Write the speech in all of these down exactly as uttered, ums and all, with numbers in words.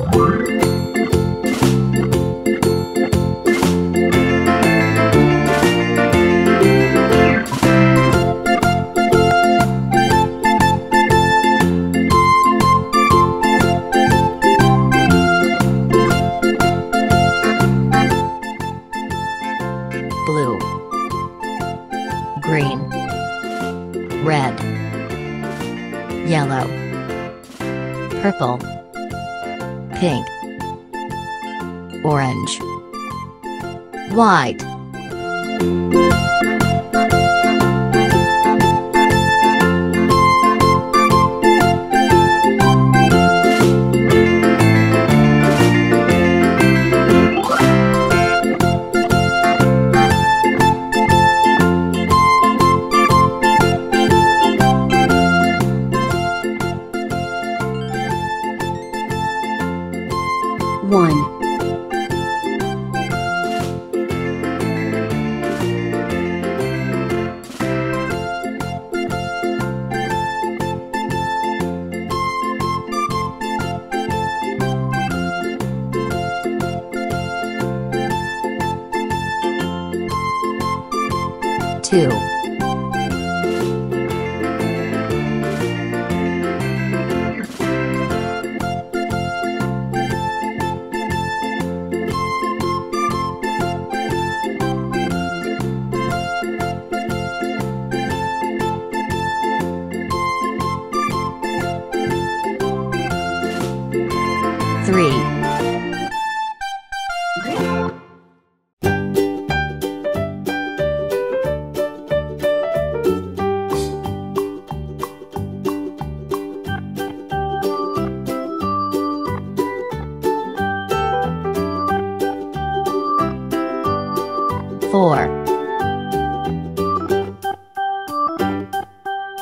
Blue, green, red, yellow, purple, pink, orange, white. One, two, three. Four.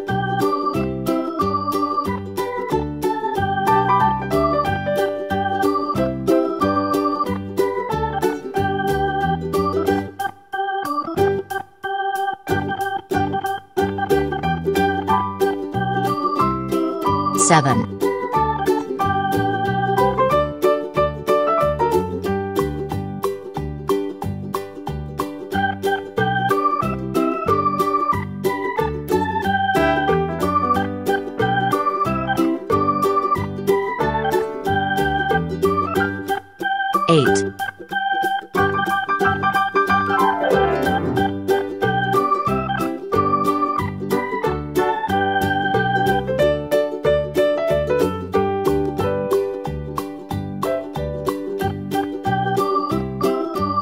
Five. Six. Seven.